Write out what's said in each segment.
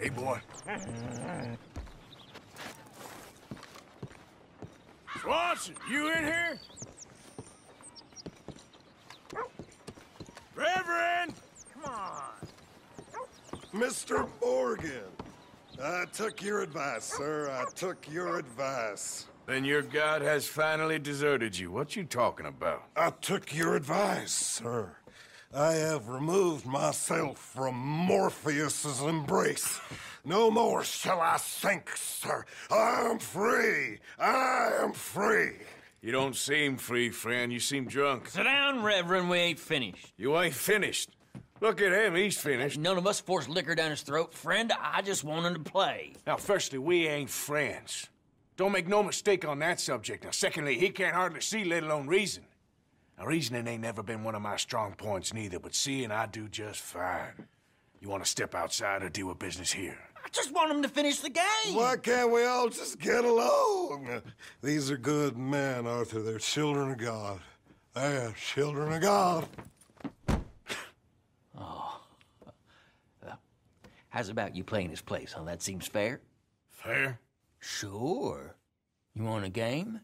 Hey, boy. Swanson, you in here? Reverend! Come on. Mr. Morgan, I took your advice, sir. I took your advice. Then your God has finally deserted you. What you talking about? I took your advice, sir. I have removed myself from Morpheus's embrace. No more shall I sink, sir. I am free. I am free. You don't seem free, friend. You seem drunk. Sit down, Reverend. We ain't finished. You ain't finished? Look at him. He's finished. None of us forced liquor down his throat. Friend, I just want him to play. Now, firstly, we ain't friends. Don't make no mistake on that subject. Now, secondly, he can't hardly see, let alone reason. Now, reasoning ain't never been one of my strong points neither, but seeing I do just fine. You want to step outside or do a business here? I just want him to finish the game. Why can't we all just get along? These are good men, Arthur. They're children of God. They're children of God. Oh. How's about you playing his place, huh? That seems fair. Fair? Sure. You want a game?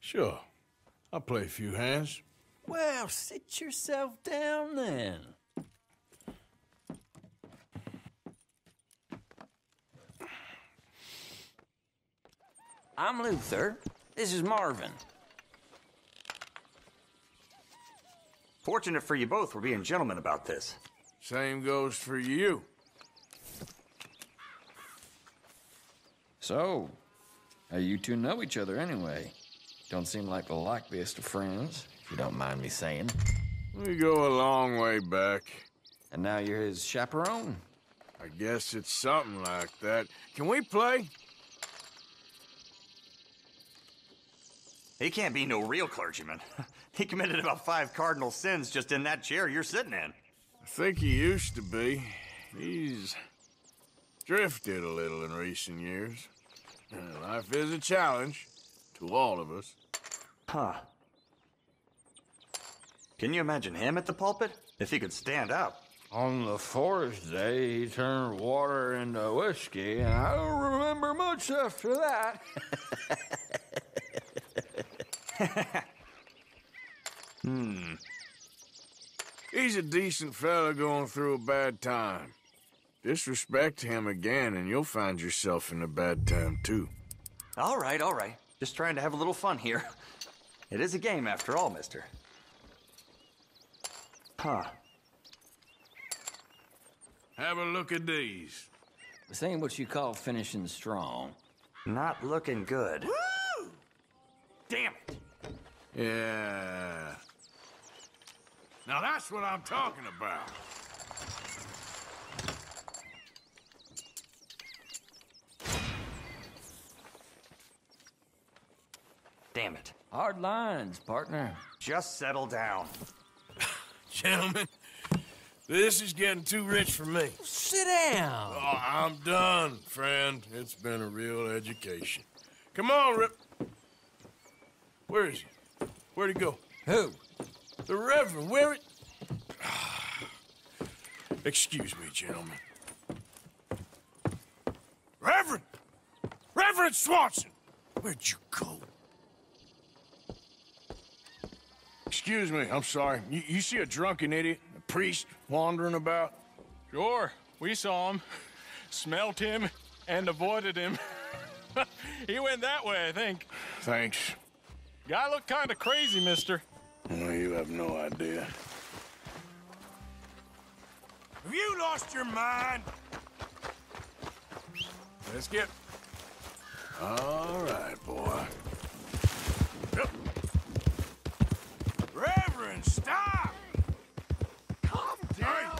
Sure. I'll play a few hands. Well, sit yourself down, then. I'm Luther. This is Marvin. Fortunate for you both, we're being gentlemen about this. Same goes for you. So, how you two know each other anyway? Don't seem like the likeliest of friends, if you don't mind me saying. We go a long way back. And now you're his chaperone? I guess it's something like that. Can we play? He can't be no real clergyman. He committed about 5 cardinal sins just in that chair you're sitting in. I think he used to be. He's drifted a little in recent years. Life is a challenge to all of us. Huh. Can you imagine him at the pulpit? If he could stand up. On the 4th day, he turned water into whiskey, and I don't remember much after that. He's a decent fella going through a bad time. Disrespect him again, and you'll find yourself in a bad time, too. All right, all right. Just trying to have a little fun here. It is a game, after all, mister. Huh. Have a look at these. This ain't what you call finishing strong. Not looking good. Woo! Damn it! Yeah. Now that's what I'm talking about. Damn it. Hard lines, partner. Just settle down. Gentlemen, this is getting too rich for me. Sit down. Oh, I'm done, friend. It's been a real education. Come on, Rip. Where is he? Where'd he go? Who? The Reverend. Where it? Excuse me, gentlemen. Reverend! Reverend Swanson! Where'd you go? Excuse me, I'm sorry. You see a drunken idiot, a priest, wandering about? Sure, we saw him, smelt him, and avoided him. He went that way, I think. Thanks. Guy looked kind of crazy, mister. Well, you have no idea. Have you lost your mind? Let's get... All right, boy. Yep. Reverend, stop! Calm down! Hey,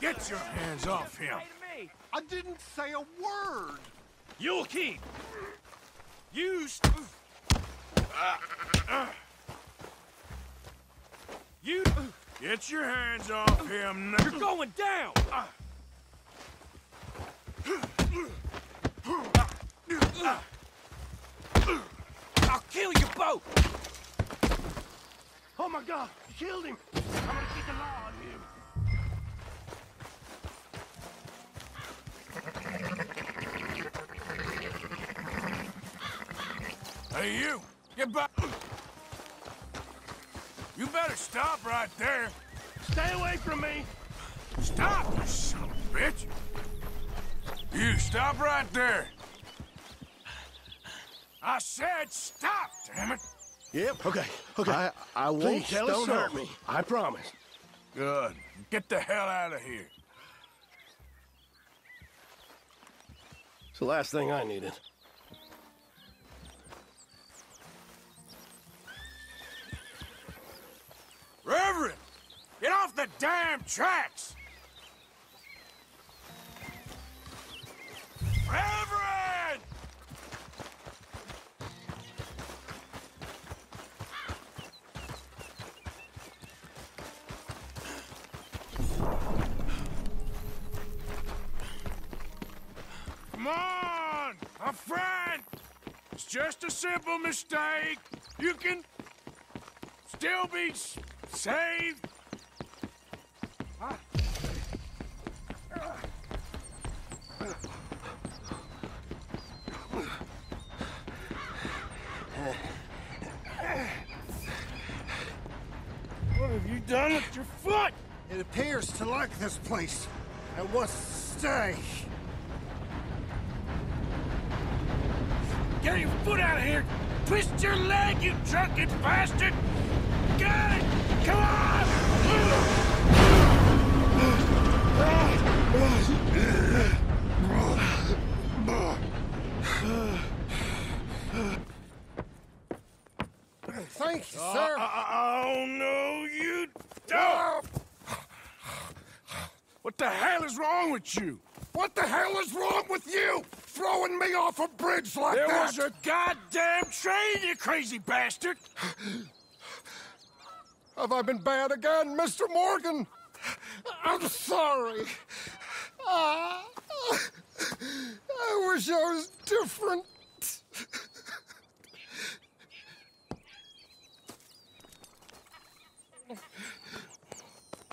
get your hands off him. I didn't say a word. You'll keep. You get your hands off him now. You're going down! I'll kill you both! Oh my God, you killed him! I'm gonna keep the law on him. Hey, you! Get back! You better stop right there! Stay away from me! Stop, you son of a bitch! You, stop right there! I said stop, damn it! Yep, okay. I won't. Please, don't hurt me. I promise. Good. Get the hell out of here. It's the last thing I needed. Reverend! Get off the damn tracks! Reverend! Come on! My friend! It's just a simple mistake. You can still be saved. What have you done with your foot? It appears to like this place. I must stay. Get your foot out of here! Twist your leg, you drunken bastard! Get it! Come on! Thank you, sir. Oh, no, you don't! What the hell is wrong with you? What the hell is wrong with you? Throwing me off a bridge like that? There was a goddamn train, you crazy bastard! Have I been bad again, Mr. Morgan? I'm sorry. I wish I was different.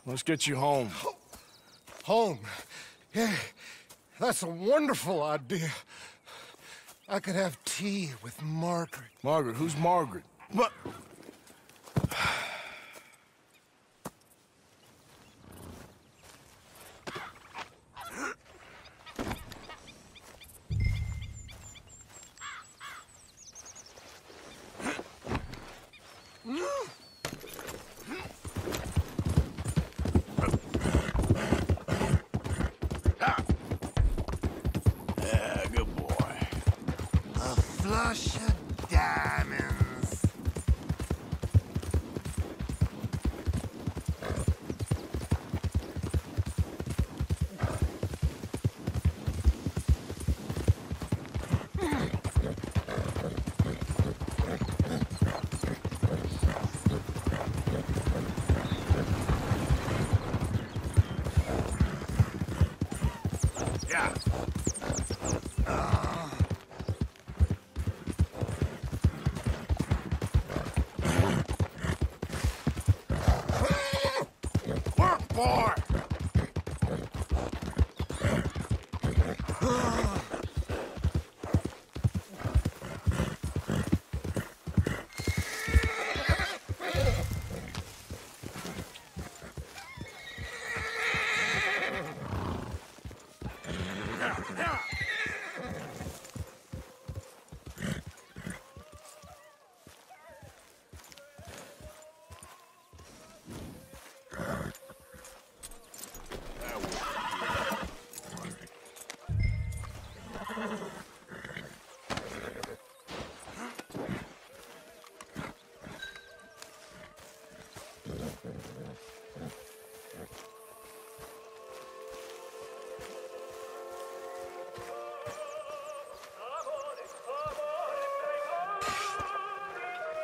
Let's get you home. Home? Yeah, that's a wonderful idea. I could have tea with Margaret. Margaret? Who's Margaret? What?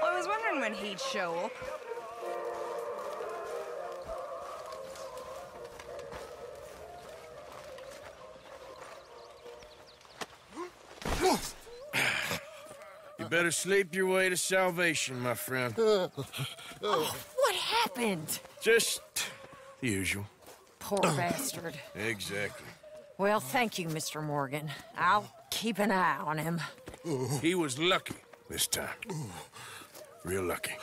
I was wondering when he'd show up. You better sleep your way to salvation, my friend. Oh, what happened? Just the usual. Poor bastard. Exactly. Well, thank you, Mr. Morgan. I'll keep an eye on him. He was lucky. this time. Real lucky.